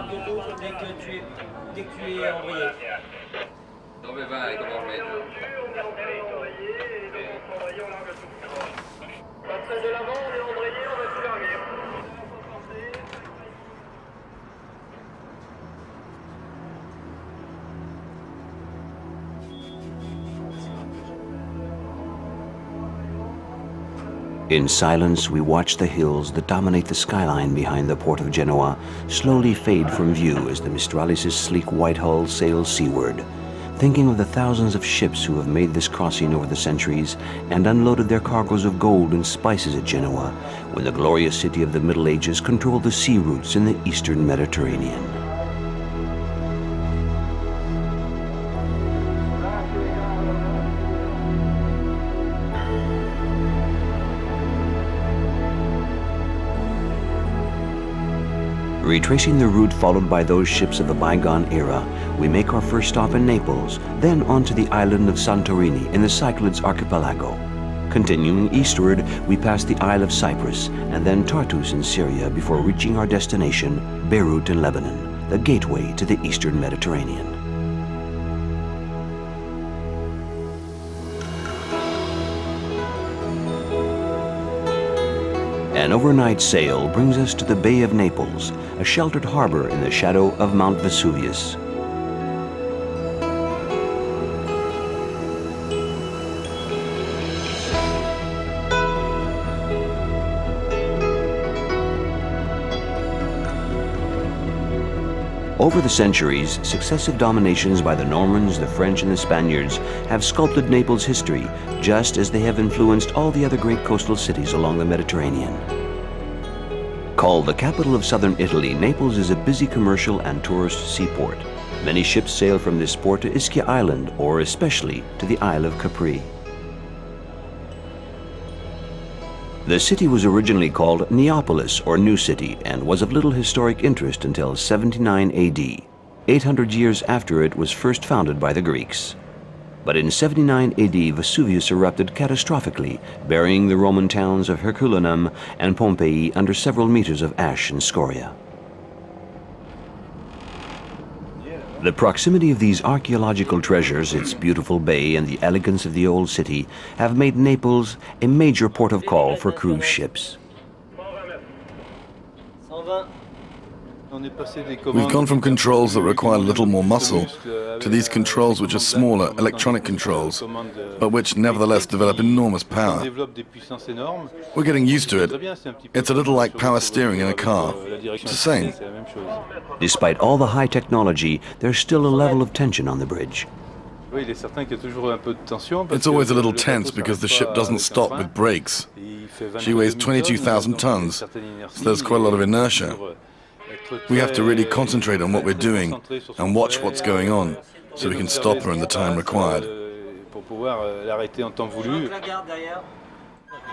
garde de l'autre dès que tu es envoyé. Dove vai, comandante? Passage de l'avant, on est embrayé, on va tout larguer. In silence, we watch the hills that dominate the skyline behind the port of Genoa slowly fade from view as the Mistralis' sleek white hull sails seaward, thinking of the thousands of ships who have made this crossing over the centuries and unloaded their cargoes of gold and spices at Genoa, when the glorious city of the Middle Ages controlled the sea routes in the Eastern Mediterranean. Retracing the route followed by those ships of the bygone era, we make our first stop in Naples, then on to the island of Santorini in the Cyclades archipelago. Continuing eastward, we pass the Isle of Cyprus and then Tartus in Syria before reaching our destination, Beirut in Lebanon, the gateway to the Eastern Mediterranean. An overnight sail brings us to the Bay of Naples, a sheltered harbor in the shadow of Mount Vesuvius. Over the centuries, successive dominations by the Normans, the French, and the Spaniards have sculpted Naples' history, just as they have influenced all the other great coastal cities along the Mediterranean. Called the capital of southern Italy, Naples is a busy commercial and tourist seaport. Many ships sail from this port to Ischia Island, or especially to the Isle of Capri. The city was originally called Neapolis, or New City, and was of little historic interest until 79 AD, 800 years after it was first founded by the Greeks. But in 79 AD, Vesuvius erupted catastrophically, burying the Roman towns of Herculaneum and Pompeii under several meters of ash and scoria. The proximity of these archaeological treasures, its beautiful bay, and the elegance of the old city have made Naples a major port of call for cruise ships. We've gone from controls that require little more muscle to these controls which are smaller, electronic controls, but which nevertheless develop enormous power. We're getting used to it. It's a little like power steering in a car. It's the same. Despite all the high technology, there's still a level of tension on the bridge. It's always a little tense because the ship doesn't stop with brakes. She weighs 22,000 tons, so there's quite a lot of inertia. We have to really concentrate on what we're doing and watch what's going on so we can stop her in the time required.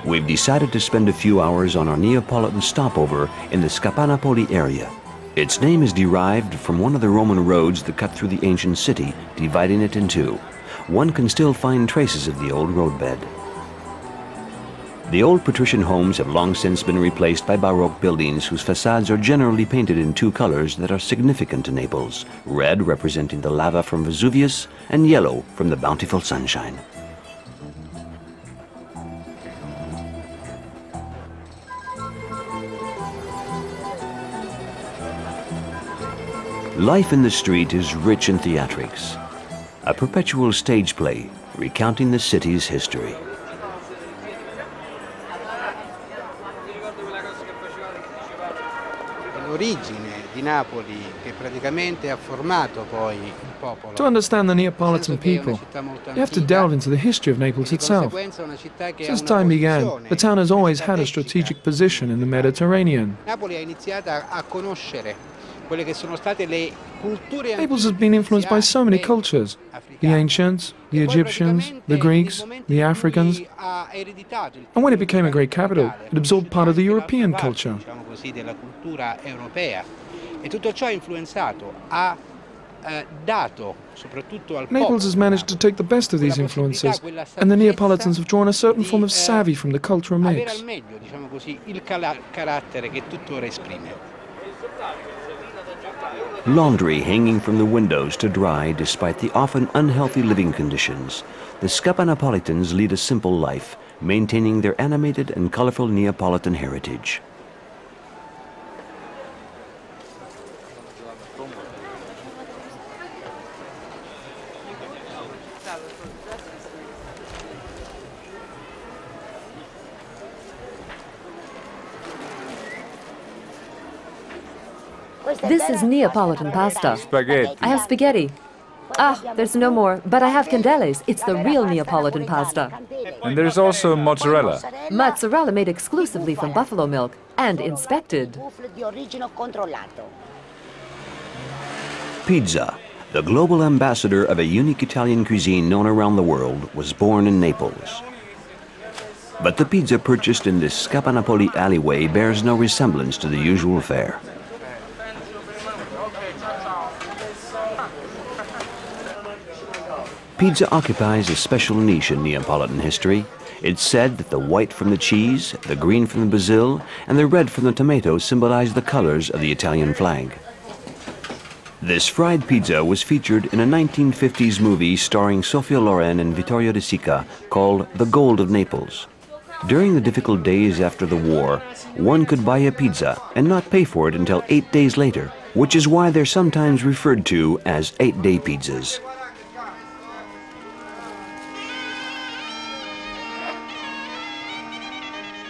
We've decided to spend a few hours on our Neapolitan stopover in the Spaccanapoli area. Its name is derived from one of the Roman roads that cut through the ancient city, dividing it in two. One can still find traces of the old roadbed. The old patrician homes have long since been replaced by Baroque buildings whose facades are generally painted in two colors that are significant to Naples, red representing the lava from Vesuvius and yellow from the bountiful sunshine. Life in the street is rich in theatrics, a perpetual stage play recounting the city's history. To understand the Neapolitan people, you have to delve into the history of Naples itself. Since time began, the town has always had a strategic position in the Mediterranean. Naples has been influenced by so many cultures, the ancients, the Egyptians, the Greeks, the Africans, and when it became a great capital, it absorbed part of the European culture. Naples has managed to take the best of these influences, and the Neapolitans have drawn a certain form of savvy from the cultural mix. laundry hanging from the windows to dry despite the often unhealthy living conditions, the Spaccanapoli lead a simple life, maintaining their animated and colorful Neapolitan heritage. This is Neapolitan pasta. Spaghetti. I have spaghetti. Ah, there's no more, but I have candeles. It's the real Neapolitan pasta. And there's also mozzarella. Mozzarella made exclusively from buffalo milk and inspected. Pizza, the global ambassador of a unique Italian cuisine known around the world, was born in Naples. But the pizza purchased in this Spaccanapoli alleyway bears no resemblance to the usual fare. Pizza occupies a special niche in Neapolitan history. It's said that the white from the cheese, the green from the basil, and the red from the tomato symbolize the colors of the Italian flag. This fried pizza was featured in a 1950s movie starring Sophia Loren and Vittorio De Sica called The Gold of Naples. During the difficult days after the war, one could buy a pizza and not pay for it until 8 days later, which is why they're sometimes referred to as 8-day pizzas.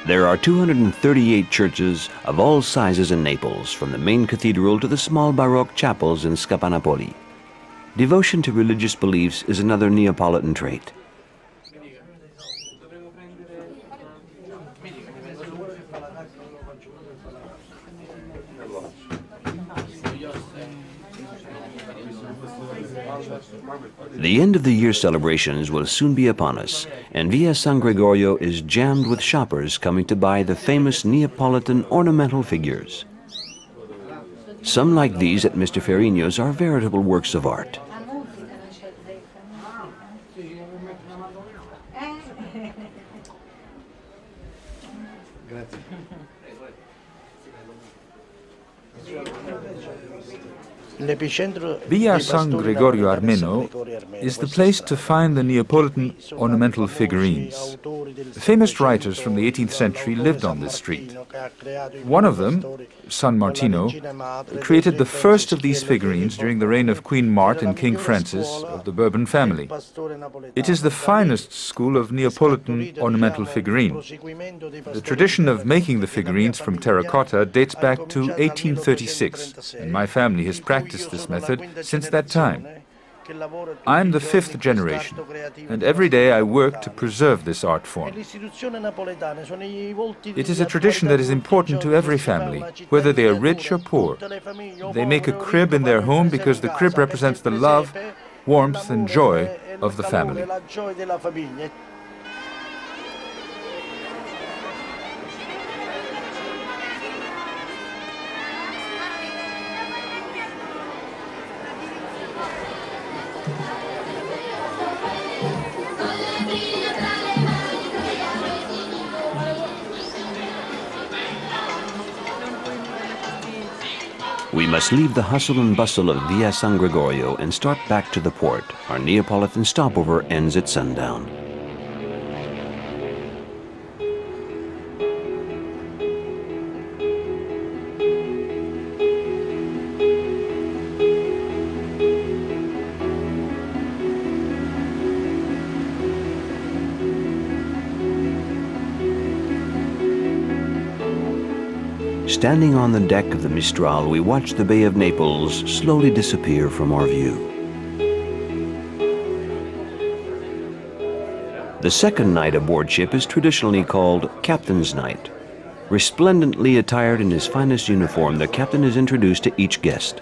There are 238 churches of all sizes in Naples, from the main cathedral to the small Baroque chapels in Spaccanapoli. Devotion to religious beliefs is another Neapolitan trait. The end of the year celebrations will soon be upon us, and Via San Gregorio is jammed with shoppers coming to buy the famous Neapolitan ornamental figures. Some, like these at Mr. Ferrigno's, are veritable works of art. Via San Gregorio Armeno is the place to find the Neapolitan ornamental figurines. Famous writers from the 18th century lived on this street. One of them, San Martino, created the first of these figurines during the reign of Queen Mart and King Francis of the Bourbon family. It is the finest school of Neapolitan ornamental figurine. The tradition of making the figurines from terracotta dates back to 1836, and my family has practiced this method since that time. I am the 5th generation, and every day I work to preserve this art form. It is a tradition that is important to every family, whether they are rich or poor. They make a crib in their home because the crib represents the love, warmth, and joy of the family. We must leave the hustle and bustle of Via San Gregorio and start back to the port. Our Neapolitan stopover ends at sundown. Standing on the deck of the Mistral, we watch the Bay of Naples slowly disappear from our view. The second night aboard ship is traditionally called Captain's Night. Resplendently attired in his finest uniform, the captain is introduced to each guest.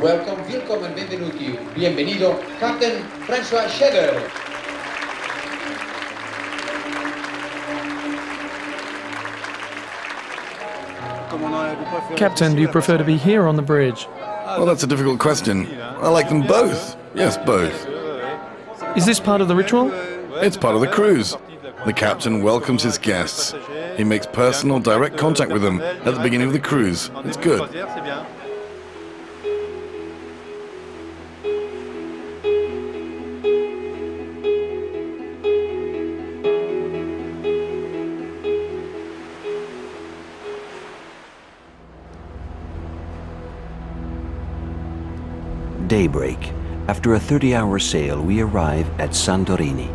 welcome, willkommen, benvenuti, bienvenido, Captain Francois Scheder. Captain, do you prefer to be here on the bridge? Well, that's a difficult question. I like them both. Yes, both. Is this part of the ritual? It's part of the cruise. The captain welcomes his guests. He makes personal, direct contact with them at the beginning of the cruise. It's good. Daybreak. After a 30-hour sail, we arrive at Santorini.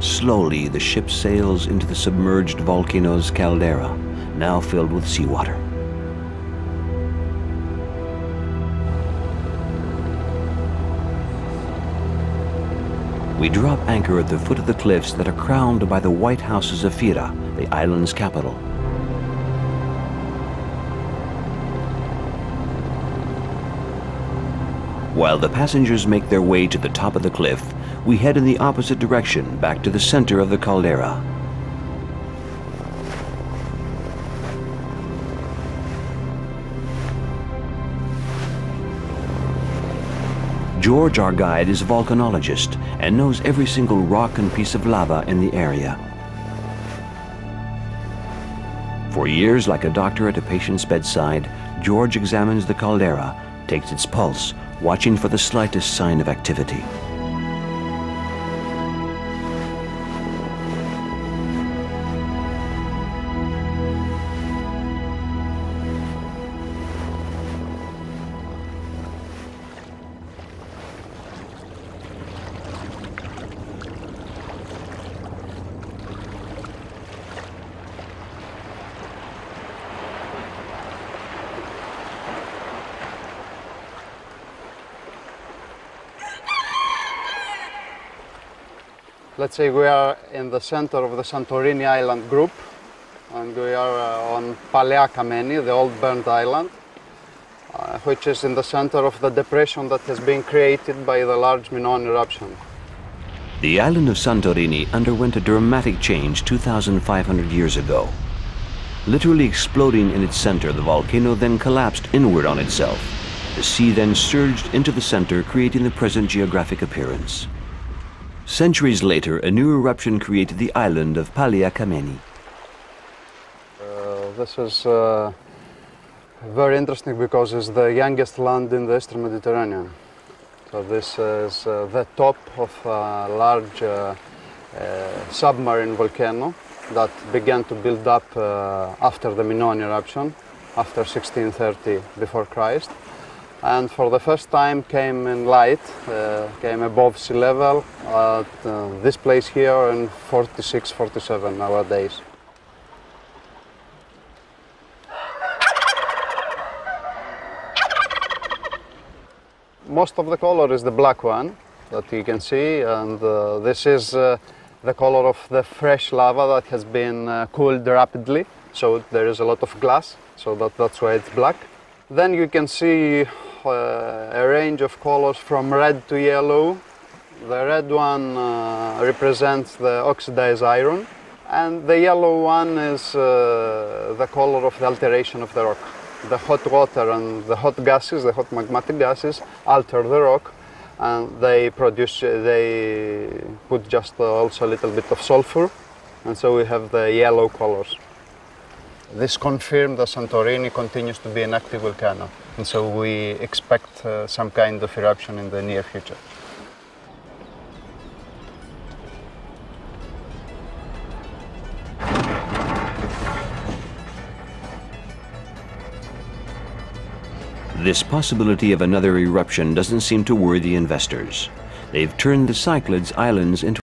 Slowly, the ship sails into the submerged volcano's caldera, now filled with seawater. We drop anchor at the foot of the cliffs that are crowned by the white houses of Fira, the island's capital. While the passengers make their way to the top of the cliff, we head in the opposite direction, back to the center of the caldera. George, our guide, is a volcanologist and knows every single rock and piece of lava in the area. For years, like a doctor at a patient's bedside, George examines the caldera, takes its pulse, watching for the slightest sign of activity. Let's say we are in the center of the Santorini Island group, and we are on Palea Kameni, the old burnt island, which is in the center of the depression that has been created by the large Minoan eruption. The island of Santorini underwent a dramatic change 2,500 years ago. Literally exploding in its center, the volcano then collapsed inward on itself. The sea then surged into the center, creating the present geographic appearance. Centuries later, a new eruption created the island of Palea Kameni. This is very interesting because it's the youngest land in the Eastern Mediterranean. So this is the top of a large submarine volcano that began to build up after the Minoan eruption, after 1630 before Christ. And for the first time came in light, came above sea level at this place here in 46, 47 nowadays. Most of the color is the black one that you can see, and this is the color of the fresh lava that has been cooled rapidly. So there is a lot of glass, so that's why it's black. Then you can see a range of colors from red to yellow. The red one represents the oxidized iron, and the yellow one is the color of the alteration of the rock. The hot water and the hot gases, the hot magmatic gases, alter the rock, and they put just also a little bit of sulfur, and so we have the yellow colors. This confirmed that Santorini continues to be an active volcano, and so we expect some kind of eruption in the near future. This possibility of another eruption doesn't seem to worry the investors. They've turned the Cyclades Islands into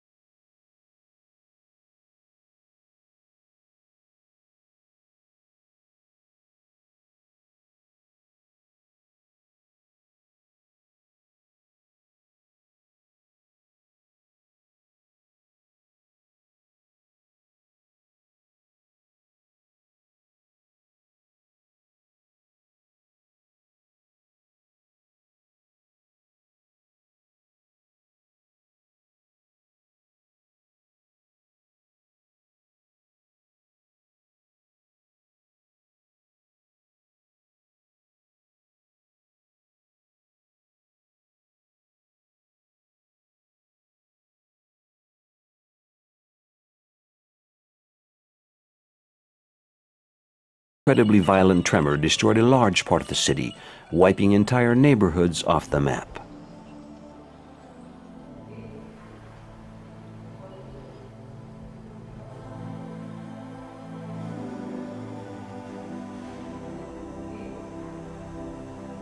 an incredibly violent tremor destroyed a large part of the city, wiping entire neighborhoods off the map.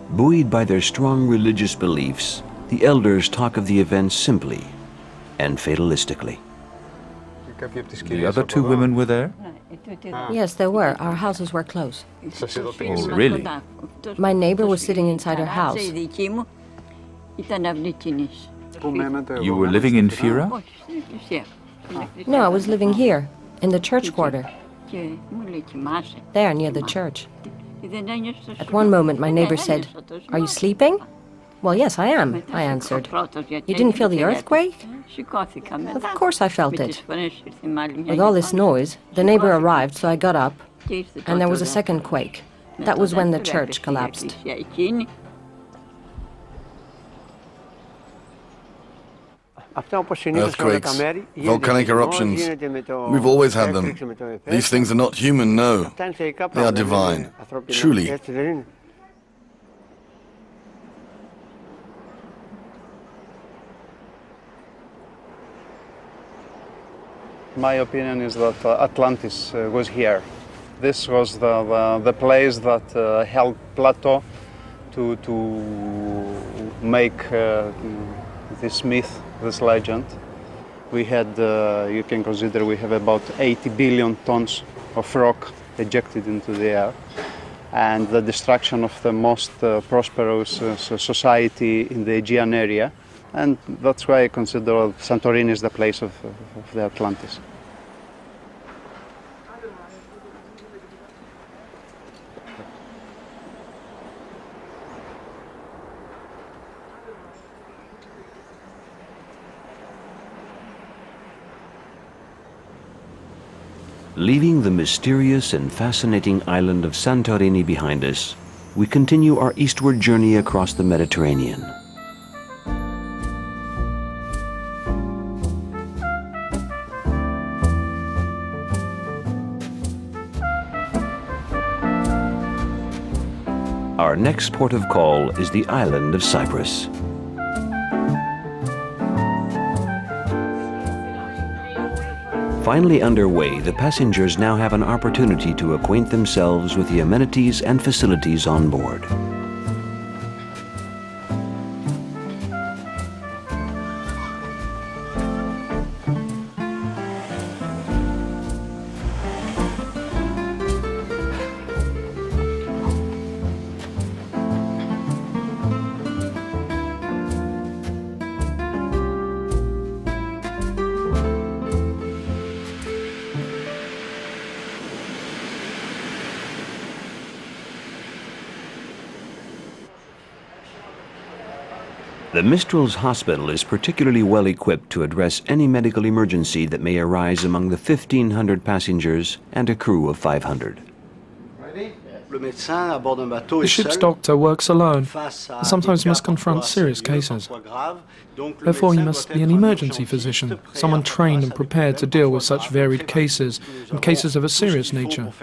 Buoyed by their strong religious beliefs, the elders talk of the event simply and fatalistically. The other two women were there? Yes, there were. Our houses were close. Oh, really? My neighbor was sitting inside her house. You were living in Fira? No, I was living here, in the church quarter. There, near the church. At one moment, my neighbor said, "Are you sleeping?" "Well, yes, I am," I answered. "You didn't feel the earthquake?" "Of course I felt it." With all this noise, the neighbor arrived, so I got up, and there was a second quake. That was when the church collapsed. Earthquakes, volcanic eruptions, we've always had them. These things are not human, no. They are divine, truly. My opinion is that Atlantis was here. This was the place that helped Plato to make this myth, this legend. We had, you can consider, we have about 80 billion tons of rock ejected into the air, and the destruction of the most prosperous society in the Aegean area. And that's why I consider Santorini is the place of the Atlantis. Leaving the mysterious and fascinating island of Santorini behind us, we continue our eastward journey across the Mediterranean. Our next port of call is the island of Cyprus. Finally underway, the passengers now have an opportunity to acquaint themselves with the amenities and facilities on board. The Mistral's hospital is particularly well equipped to address any medical emergency that may arise among the 1,500 passengers and a crew of 500. The ship's doctor works alone and sometimes must confront serious cases. Therefore, he must be an emergency physician, someone trained and prepared to deal with such varied cases and cases of a serious nature.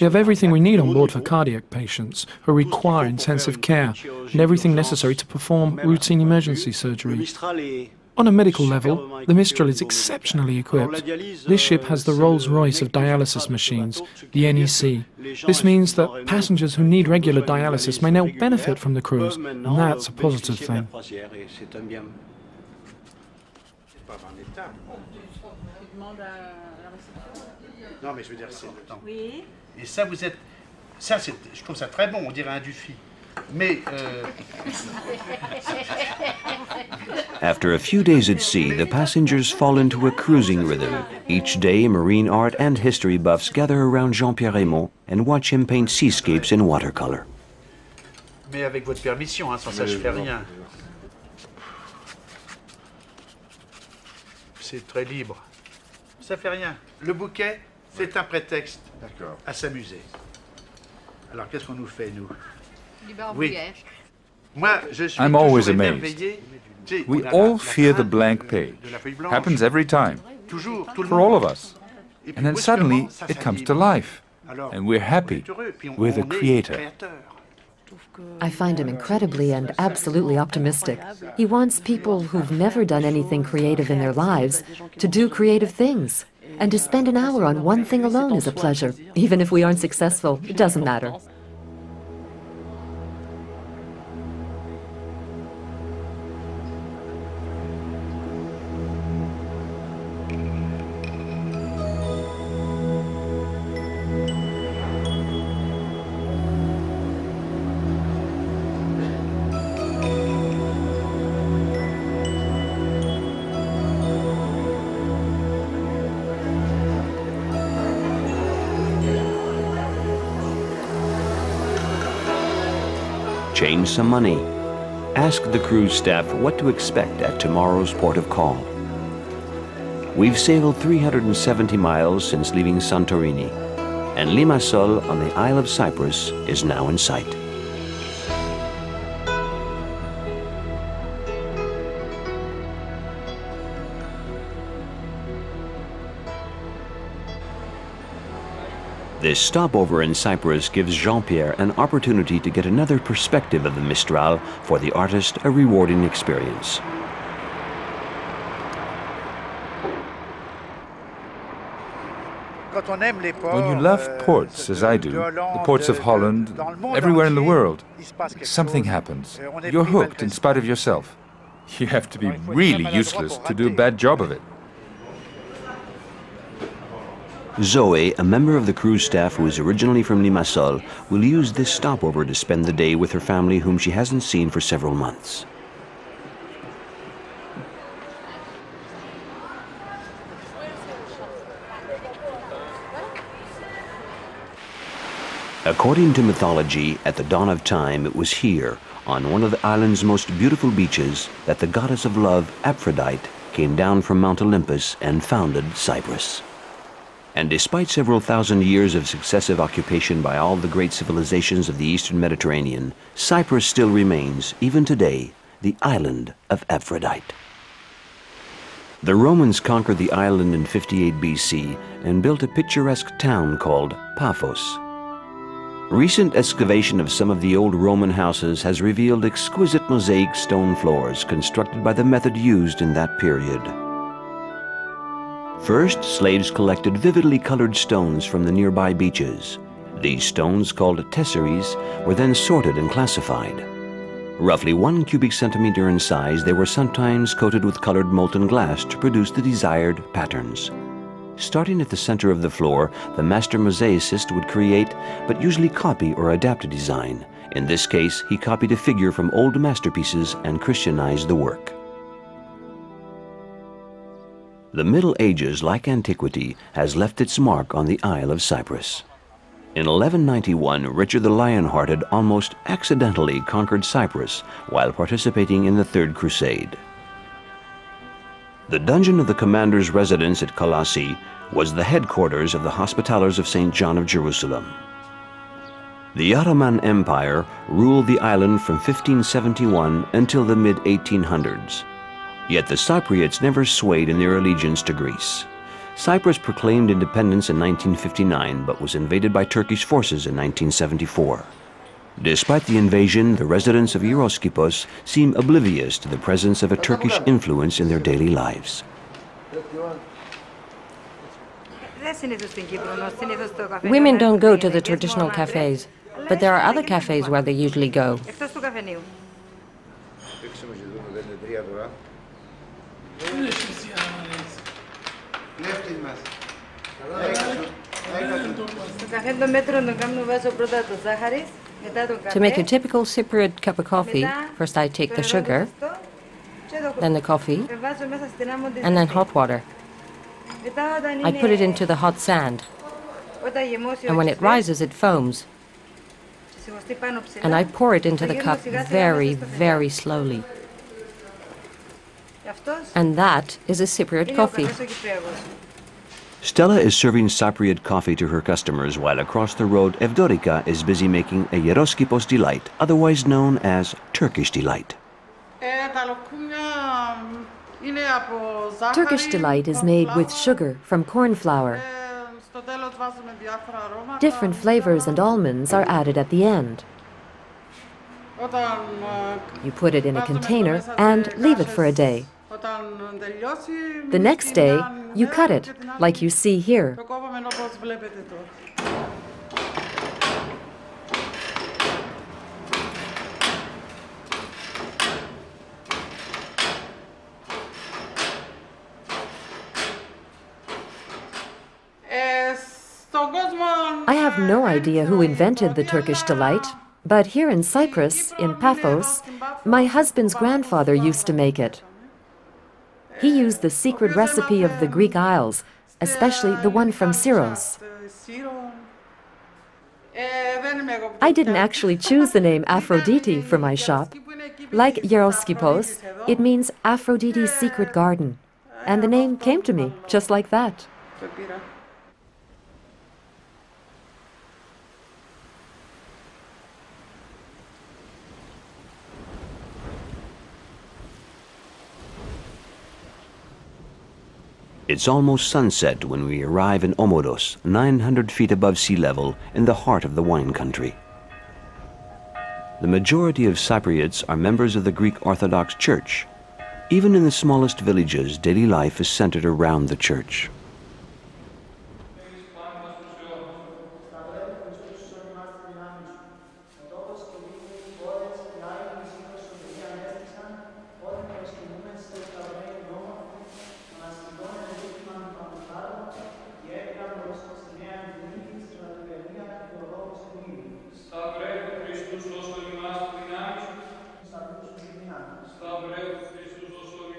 We have everything we need on board for cardiac patients who require intensive care and everything necessary to perform routine emergency surgery. On a medical level, the Mistral is exceptionally equipped. This ship has the Rolls-Royce of dialysis machines, the NEC. This means that passengers who need regular dialysis may now benefit from the cruise, and that's a positive thing. Je trouve ça très bon, on dirait un Dufy. After a few days at sea, the passengers fall into a cruising rhythm. Each day, marine art and history buffs gather around Jean-Pierre Raymond and watch him paint seascapes in watercolor. Mais avec votre permission, hein, sans ça, je fais rien. C'est très libre. Ça fait rien. Le bouquet, c'est un prétexte à s'amuser. Alors, qu'est-ce qu'on nous fait, nous? I'm always amazed. We all fear the blank page. Happens every time, for all of us. And then suddenly it comes to life, and we're happy. We're the creator. I find him incredibly and absolutely optimistic. He wants people who've never done anything creative in their lives to do creative things. And to spend an hour on one thing alone is a pleasure. Even if we aren't successful, it doesn't matter. Change some money. Ask the cruise staff what to expect at tomorrow's port of call. We've sailed 370 miles since leaving Santorini, and Limassol on the Isle of Cyprus is now in sight. This stopover in Cyprus gives Jean-Pierre an opportunity to get another perspective of the Mistral, for the artist a rewarding experience. When you love ports, as I do, the ports of Holland, everywhere in the world, something happens. You're hooked in spite of yourself. You have to be really useless to do a bad job of it. Zoe, a member of the cruise staff who is originally from Limassol, will use this stopover to spend the day with her family, whom she hasn't seen for several months. According to mythology, at the dawn of time, it was here, on one of the island's most beautiful beaches, that the goddess of love, Aphrodite, came down from Mount Olympus and founded Cyprus. And despite several thousand years of successive occupation by all the great civilizations of the Eastern Mediterranean, Cyprus still remains, even today, the island of Aphrodite. The Romans conquered the island in 58 BC and built a picturesque town called Paphos. Recent excavation of some of the old Roman houses has revealed exquisite mosaic stone floors constructed by the method used in that period. First, slaves collected vividly colored stones from the nearby beaches. These stones, called tesseraes, were then sorted and classified. Roughly 1 cubic centimeter in size, they were sometimes coated with colored molten glass to produce the desired patterns. Starting at the center of the floor, the master mosaicist would create, but usually copy or adapt a design. In this case, he copied a figure from old masterpieces and Christianized the work. The Middle Ages, like antiquity, has left its mark on the Isle of Cyprus. In 1191, Richard the Lionhearted almost accidentally conquered Cyprus while participating in the Third Crusade. The dungeon of the commander's residence at Colossi was the headquarters of the Hospitallers of St. John of Jerusalem. The Ottoman Empire ruled the island from 1571 until the mid-1800s. Yet the Cypriots never swayed in their allegiance to Greece. Cyprus proclaimed independence in 1959, but was invaded by Turkish forces in 1974. Despite the invasion, the residents of Yeroskipos seem oblivious to the presence of a Turkish influence in their daily lives. Women don't go to the traditional cafes, but there are other cafes where they usually go. To make a typical Cypriot cup of coffee, first I take the sugar, then the coffee, and then hot water. I put it into the hot sand, and when it rises, it foams. And I pour it into the cup very, very slowly. And that is a Cypriot coffee. Stella is serving Cypriot coffee to her customers, while across the road, Evdorika is busy making a Yeroskipos delight, otherwise known as Turkish delight. Turkish delight is made with sugar from corn flour. Different flavors and almonds are added at the end. You put it in a container and leave it for a day. The next day, you cut it, like you see here. I have no idea who invented the Turkish delight, but here in Cyprus, in Paphos, my husband's grandfather used to make it. He used the secret recipe of the Greek Isles, especially the one from Syros. I didn't actually choose the name Aphrodite for my shop. Like Yeroskipos, it means Aphrodite's secret garden. And the name came to me just like that. It's almost sunset when we arrive in Omodos, 900 feet above sea level, in the heart of the wine country. The majority of Cypriots are members of the Greek Orthodox Church. Even in the smallest villages, daily life is centered around the church.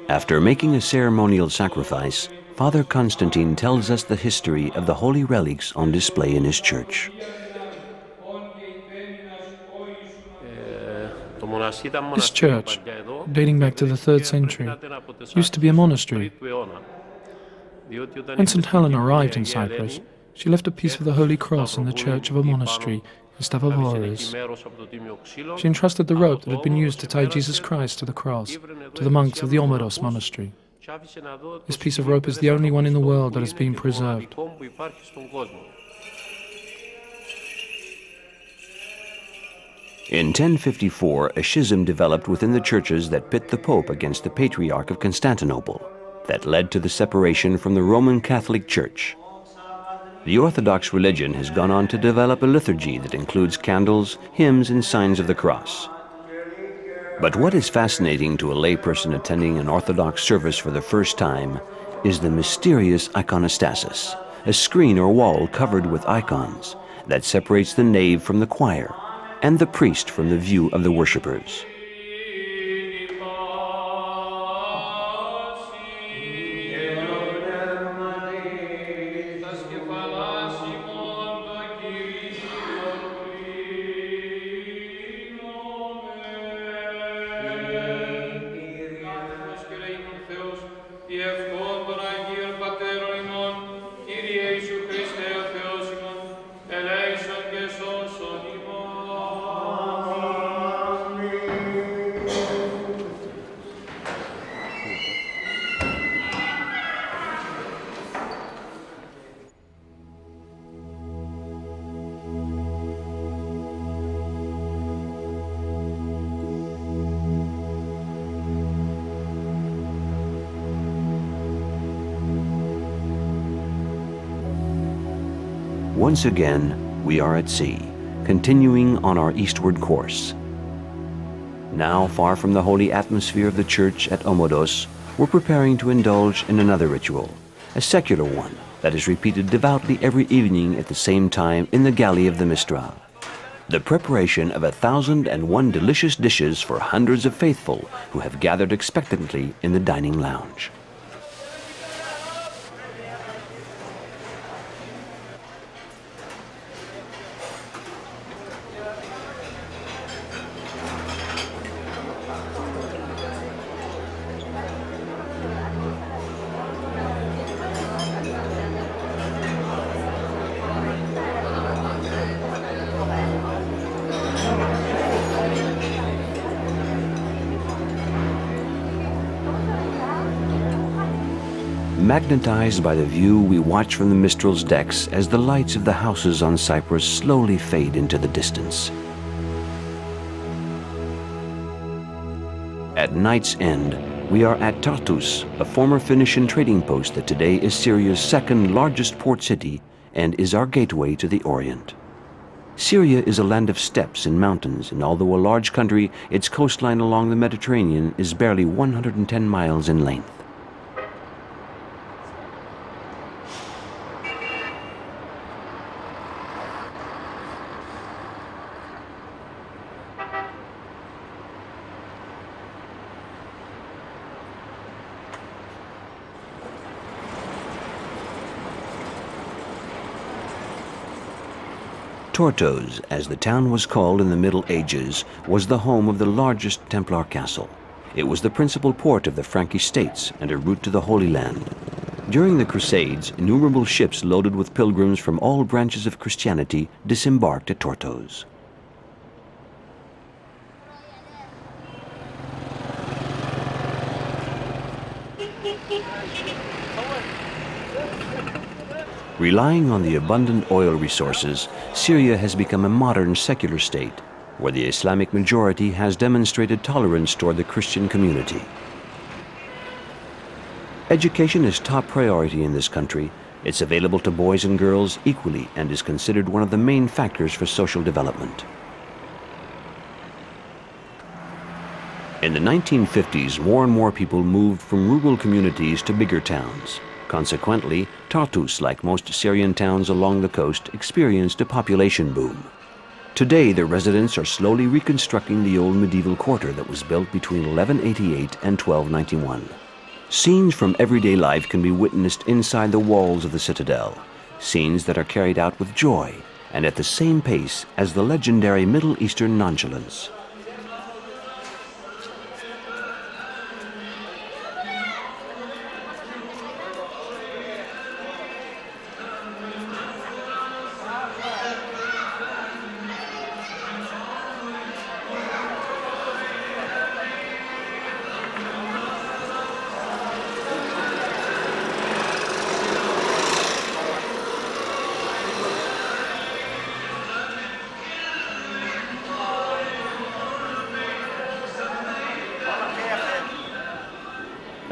After making a ceremonial sacrifice, Father Constantine tells us the history of the holy relics on display in his church. This church, dating back to the 3rd century, used to be a monastery. When St. Helena arrived in Cyprus, she left a piece of the Holy Cross in the church of a monastery in Stavrovolis. She entrusted the rope that had been used to tie Jesus Christ to the cross to the monks of the Omodos monastery. This piece of rope is the only one in the world that has been preserved. In 1054, a schism developed within the churches that pit the Pope against the Patriarch of Constantinople, that led to the separation from the Roman Catholic Church. The Orthodox religion has gone on to develop a liturgy that includes candles, hymns, and signs of the cross. But what is fascinating to a layperson attending an Orthodox service for the first time is the mysterious iconostasis, a screen or wall covered with icons that separates the nave from the choir and the priest from the view of the worshippers. Once again, we are at sea, continuing on our eastward course. Now, far from the holy atmosphere of the church at Omodos, we're preparing to indulge in another ritual, a secular one that is repeated devoutly every evening at the same time in the galley of the Mistral. The preparation of 1,001 delicious dishes for hundreds of faithful who have gathered expectantly in the dining lounge. Magnetized by the view, we watch from the Mistral's decks as the lights of the houses on Cyprus slowly fade into the distance. At night's end, we are at Tartus, a former Phoenician trading post that today is Syria's second largest port city and is our gateway to the Orient. Syria is a land of steppes and mountains, and although a large country, its coastline along the Mediterranean is barely 110 miles in length. Tortosa, as the town was called in the Middle Ages, was the home of the largest Templar castle. It was the principal port of the Frankish states and a route to the Holy Land. During the Crusades, innumerable ships loaded with pilgrims from all branches of Christianity disembarked at Tortosa. Relying on the abundant oil resources, Syria has become a modern secular state, where the Islamic majority has demonstrated tolerance toward the Christian community. Education is top priority in this country. It's available to boys and girls equally and is considered one of the main factors for social development. In the 1950s, more and more people moved from rural communities to bigger towns. Consequently, Tartus, like most Syrian towns along the coast, experienced a population boom. Today, the residents are slowly reconstructing the old medieval quarter that was built between 1188 and 1291. Scenes from everyday life can be witnessed inside the walls of the citadel, scenes that are carried out with joy and at the same pace as the legendary Middle Eastern nonchalance.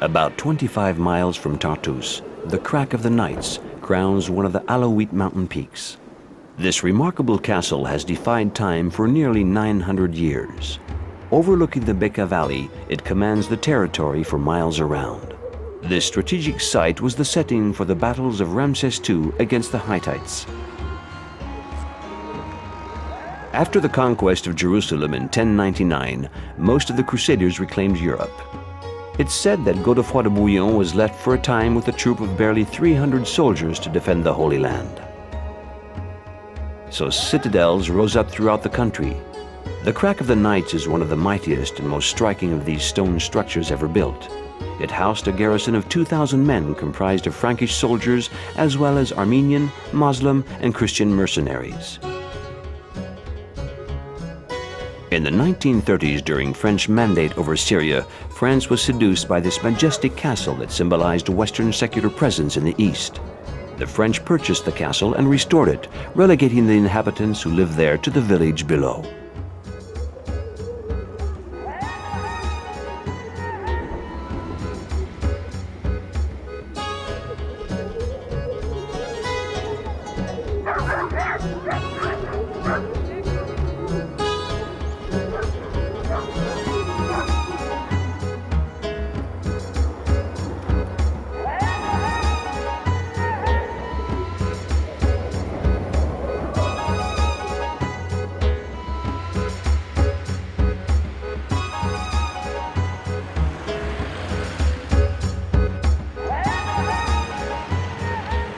About 25 miles from Tartus, the Crac of the Knights crowns one of the Alawite mountain peaks. This remarkable castle has defied time for nearly 900 years. Overlooking the Bekaa Valley, it commands the territory for miles around. This strategic site was the setting for the battles of Ramses II against the Hittites. After the conquest of Jerusalem in 1099, most of the Crusaders reclaimed Europe. It's said that Godefroy de Bouillon was left for a time with a troop of barely 300 soldiers to defend the Holy Land. So citadels rose up throughout the country. The Crac of the Knights is one of the mightiest and most striking of these stone structures ever built. It housed a garrison of 2,000 men comprised of Frankish soldiers as well as Armenian, Muslim, and Christian mercenaries. In the 1930s, during French mandate over Syria, France was seduced by this majestic castle that symbolized Western secular presence in the East. The French purchased the castle and restored it, relegating the inhabitants who lived there to the village below.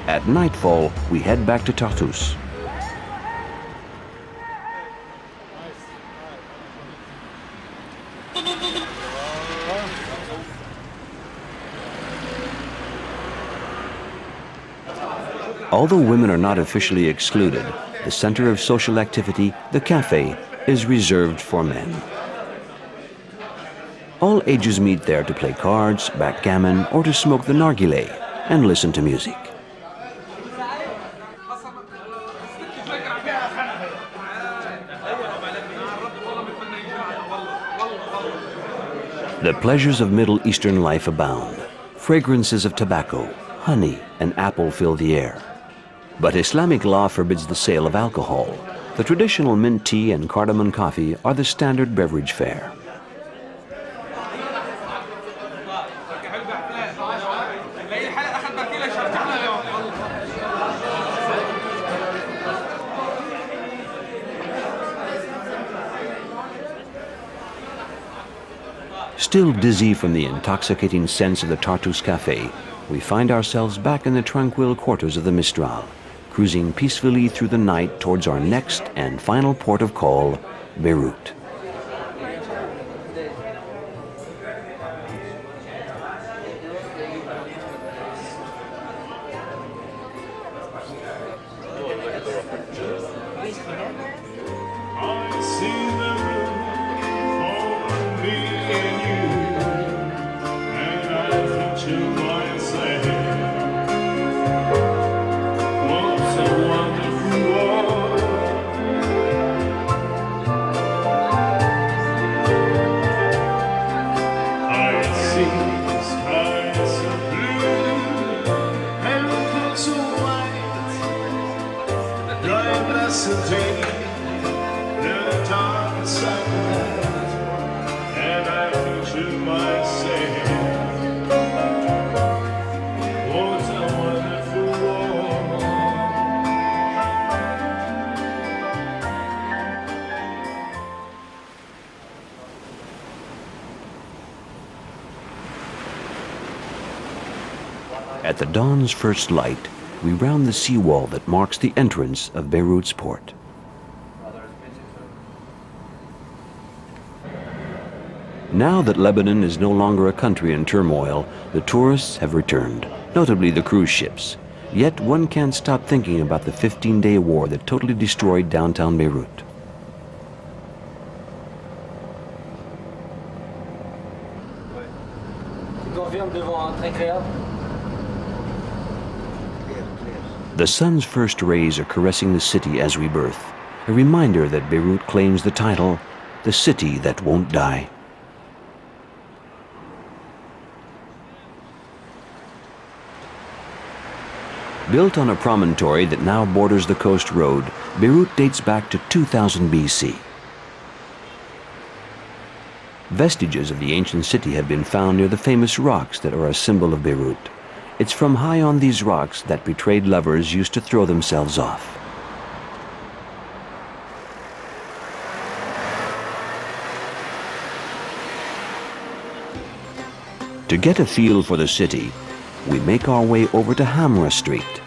At nightfall, we head back to Tartus. Although women are not officially excluded, the center of social activity, the cafe, is reserved for men. All ages meet there to play cards, backgammon, or to smoke the nargileh and listen to music. The pleasures of Middle Eastern life abound. Fragrances of tobacco, honey, and apple fill the air. But Islamic law forbids the sale of alcohol. The traditional mint tea and cardamom coffee are the standard beverage fare. Still dizzy from the intoxicating sense of the Tartus Cafe, we find ourselves back in the tranquil quarters of the Mistral, cruising peacefully through the night towards our next and final port of call, Beirut. At the dawn's first light, we round the seawall that marks the entrance of Beirut's port. Now that Lebanon is no longer a country in turmoil, the tourists have returned, notably the cruise ships. Yet one can't stop thinking about the 15-day war that totally destroyed downtown Beirut. The sun's first rays are caressing the city as we berth, a reminder that Beirut claims the title, the city that won't die. Built on a promontory that now borders the coast road, Beirut dates back to 2000 BC. Vestiges of the ancient city have been found near the famous rocks that are a symbol of Beirut. It's from high on these rocks that betrayed lovers used to throw themselves off. To get a feel for the city, we make our way over to Hamra Street,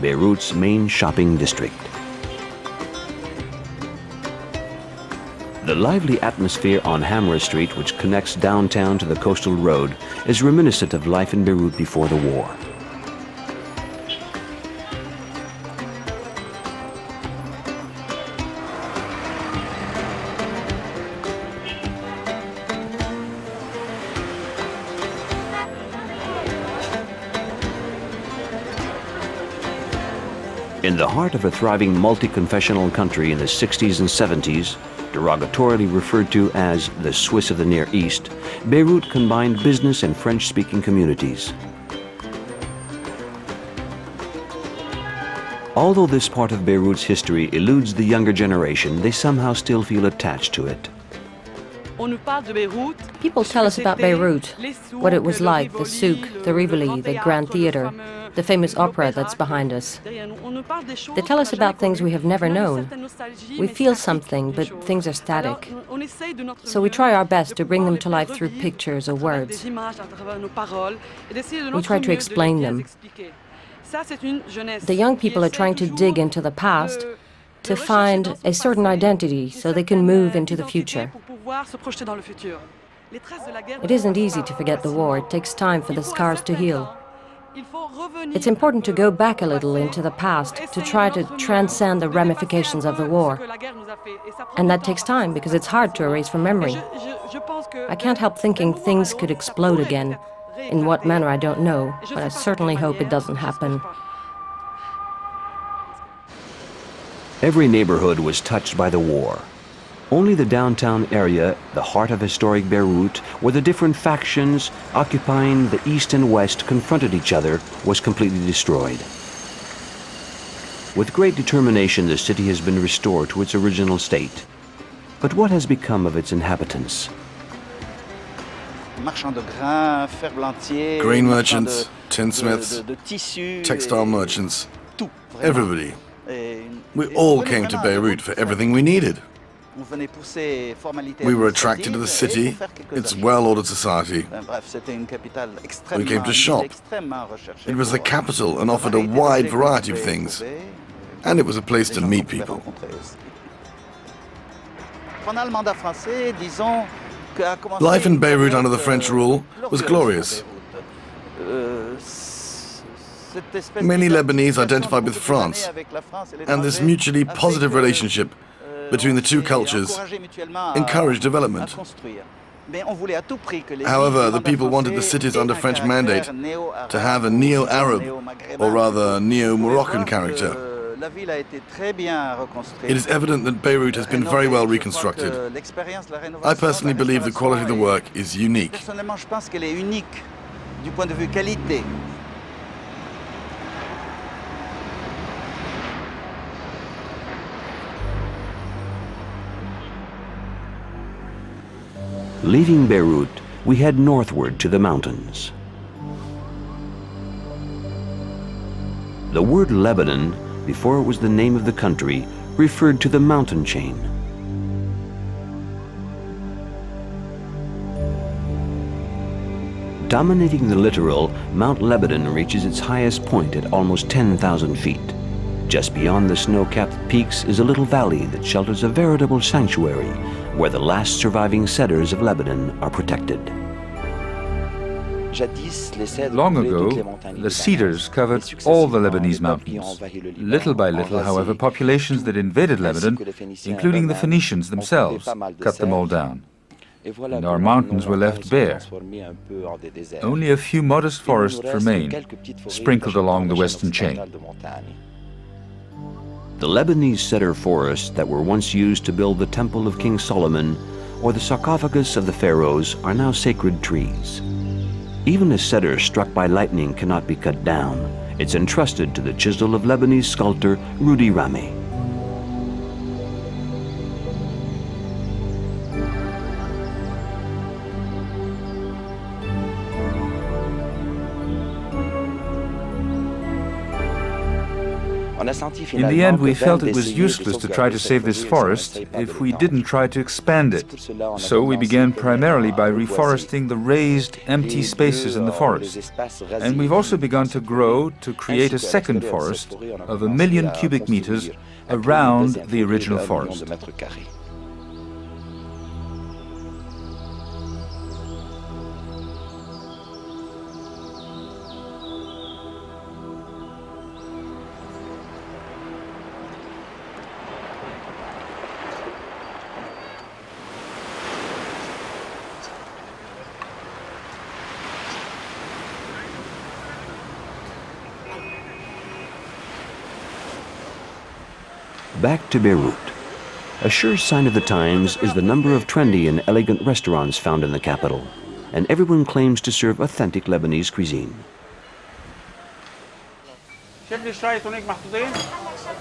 Beirut's main shopping district. The lively atmosphere on Hamra Street, which connects downtown to the coastal road, is reminiscent of life in Beirut before the war. In the heart of a thriving multi-confessional country in the 60s and 70s, derogatorily referred to as the Swiss of the Near East, Beirut combined business and French-speaking communities. Although this part of Beirut's history eludes the younger generation, they somehow still feel attached to it. People tell us about Beirut, what it was like, the souk, the Rivoli, the Grand Theater, the famous opera that's behind us. They tell us about things we have never known. We feel something, but things are static. So we try our best to bring them to life through pictures or words. We try to explain them. The young people are trying to dig into the past to find a certain identity so they can move into the future. It isn't easy to forget the war. It takes time for the scars to heal. It's important to go back a little into the past to try to transcend the ramifications of the war. And that takes time because it's hard to erase from memory. I can't help thinking things could explode again. In what manner, I don't know, but I certainly hope it doesn't happen. Every neighborhood was touched by the war. Only the downtown area, the heart of historic Beirut, where the different factions occupying the east and west confronted each other, was completely destroyed. With great determination, the city has been restored to its original state. But what has become of its inhabitants? Grain merchants, tinsmiths, textile merchants, everybody. We all came to Beirut for everything we needed. We were attracted to the city, its well-ordered society. We came to shop. It was the capital and offered a wide variety of things. And it was a place to meet people. Life in Beirut under the French rule was glorious. Many Lebanese identified with France, and this mutually positive relationship between the two cultures encouraged development. However, the people wanted the cities under French mandate to have a neo-Arab, or rather neo-Moroccan character. It is evident that Beirut has been very well reconstructed. I personally believe the quality of the work is unique. Leaving Beirut, we head northward to the mountains. The word Lebanon, before it was the name of the country, referred to the mountain chain. Dominating the littoral, Mount Lebanon reaches its highest point at almost 10,000 feet. Just beyond the snow-capped peaks is a little valley that shelters a veritable sanctuary where the last surviving cedars of Lebanon are protected. Long ago, the cedars covered all the Lebanese mountains. Little by little, however, populations that invaded Lebanon, including the Phoenicians themselves, cut them all down. And our mountains were left bare. Only a few modest forests remain, sprinkled along the western chain. The Lebanese cedar forests that were once used to build the Temple of King Solomon or the sarcophagus of the pharaohs are now sacred trees. Even a cedar struck by lightning cannot be cut down. It's entrusted to the chisel of Lebanese sculptor Rudy Rami. In the end, we felt it was useless to try to save this forest if we didn't try to expand it. So we began primarily by reforesting the raised, empty spaces in the forest. And we've also begun to grow to create a second forest of 1 million cubic meters around the original forest. Back to Beirut. A sure sign of the times is the number of trendy and elegant restaurants found in the capital, and everyone claims to serve authentic Lebanese cuisine. Some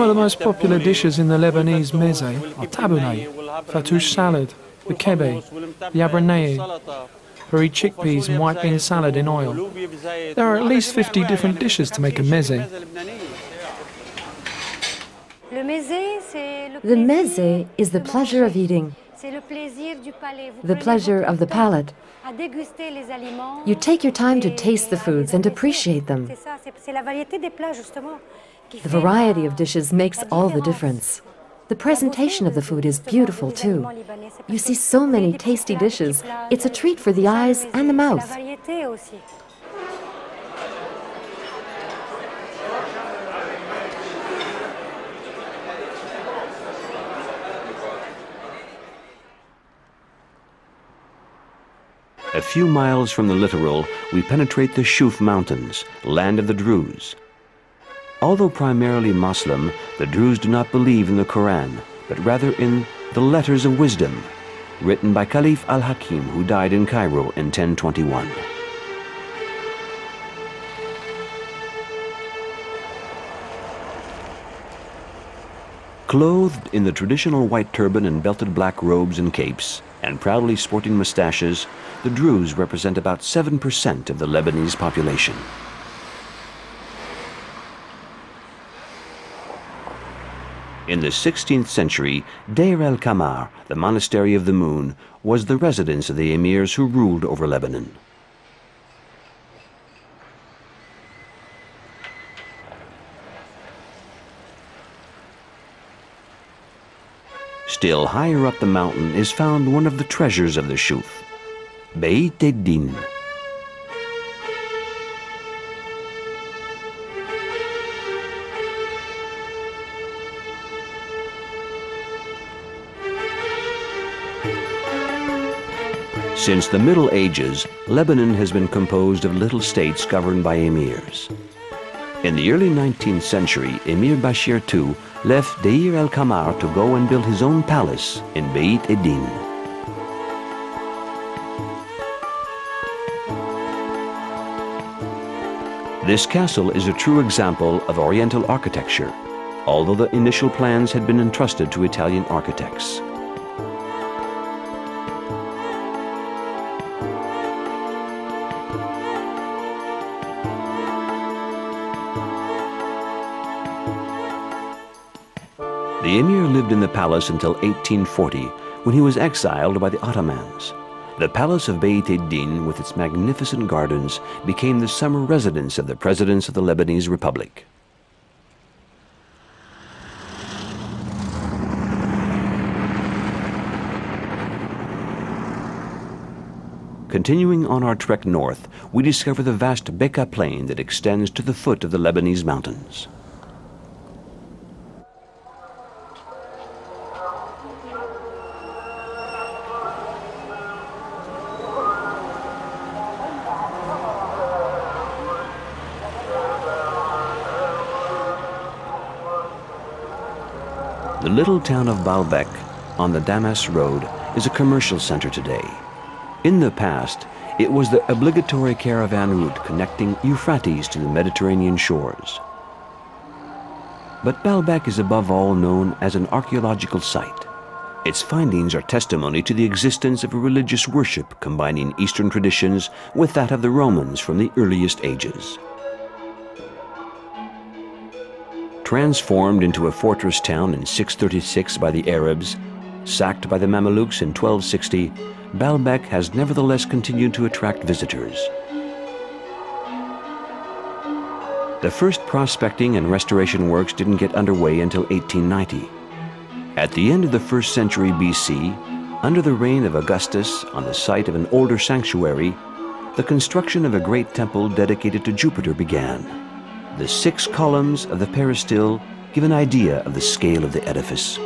of the most popular dishes in the Lebanese meze are tabouleh, fattoush salad, the kebe, the abranayeh, peri chickpeas and white bean salad in oil. There are at least 50 different dishes to make a meze. The meze is the pleasure of eating, the pleasure of the palate. You take your time to taste the foods and appreciate them. The variety of dishes makes all the difference. The presentation of the food is beautiful too. You see so many tasty dishes, it's a treat for the eyes and the mouth. A few miles from the littoral, we penetrate the Shuf mountains, land of the Druze. Although primarily Muslim, the Druze do not believe in the Quran, but rather in the Letters of Wisdom, written by Caliph al-Hakim, who died in Cairo in 1021. Clothed in the traditional white turban and belted black robes and capes, and proudly sporting mustaches, the Druze represent about 7% of the Lebanese population. In the 16th century, Deir el-Kamar, the Monastery of the Moon, was the residence of the emirs who ruled over Lebanon. Still higher up the mountain is found one of the treasures of the Shuf, Beit Eddin. Since the Middle Ages, Lebanon has been composed of little states governed by emirs. In the early 19th century, Emir Bashir II left Deir el-Kamar to go and build his own palace in Beit Eddin. This castle is a true example of Oriental architecture, although the initial plans had been entrusted to Italian architects. The emir lived in the palace until 1840, when he was exiled by the Ottomans. The palace of Beit Eddin, with its magnificent gardens, became the summer residence of the presidents of the Lebanese Republic. Continuing on our trek north, we discover the vast Bekaa plain that extends to the foot of the Lebanese mountains. The little town of Baalbek on the Damas Road is a commercial center today. In the past, it was the obligatory caravan route connecting Euphrates to the Mediterranean shores. But Baalbek is above all known as an archaeological site. Its findings are testimony to the existence of a religious worship combining Eastern traditions with that of the Romans from the earliest ages. Transformed into a fortress town in 636 by the Arabs, sacked by the Mamelukes in 1260, Baalbek has nevertheless continued to attract visitors. The first prospecting and restoration works didn't get underway until 1890. At the end of the 1st century BC, under the reign of Augustus, on the site of an older sanctuary, the construction of a great temple dedicated to Jupiter began. The 6 columns of the peristyle give an idea of the scale of the edifice.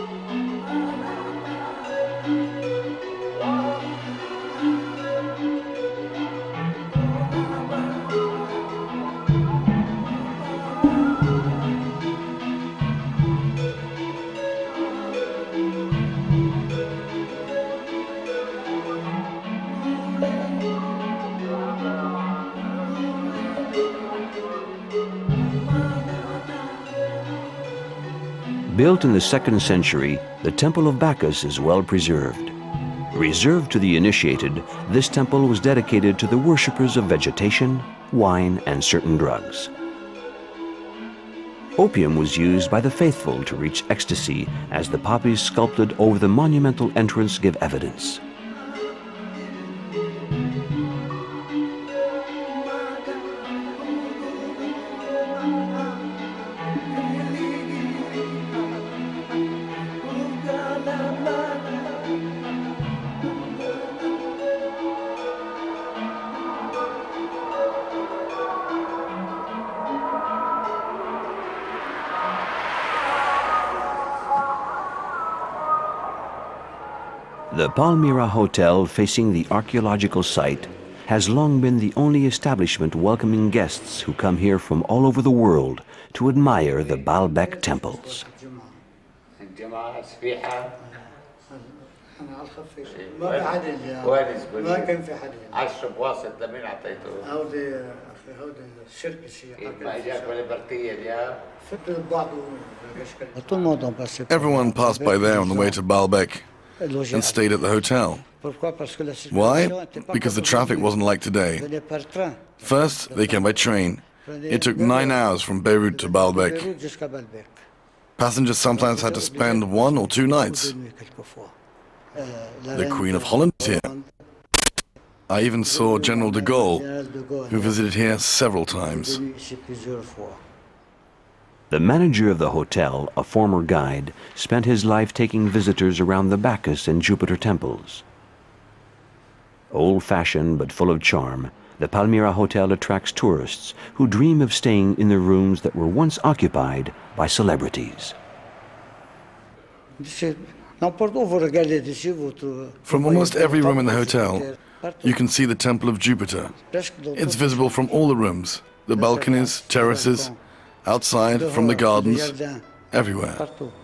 Built in the 2nd century, the Temple of Bacchus is well preserved. Reserved to the initiated, this temple was dedicated to the worshippers of vegetation, wine, and certain drugs. Opium was used by the faithful to reach ecstasy, as the poppies sculpted over the monumental entrance give evidence. The Palmyra Hotel, facing the archaeological site, has long been the only establishment welcoming guests who come here from all over the world to admire the Baalbek temples. Everyone passed by there on the way to Baalbek and stayed at the hotel. Why? Because the traffic wasn't like today. First, they came by train. It took 9 hours from Beirut to Baalbek. Passengers sometimes had to spend 1 or 2 nights. The Queen of Holland is here. I even saw General de Gaulle, who visited here several times. The manager of the hotel, a former guide, spent his life taking visitors around the Bacchus and Jupiter temples. Old-fashioned but full of charm, the Palmyra Hotel attracts tourists who dream of staying in the rooms that were once occupied by celebrities. From almost every room in the hotel, you can see the Temple of Jupiter. It's visible from all the rooms, the balconies, terraces, outside, from the gardens, everywhere.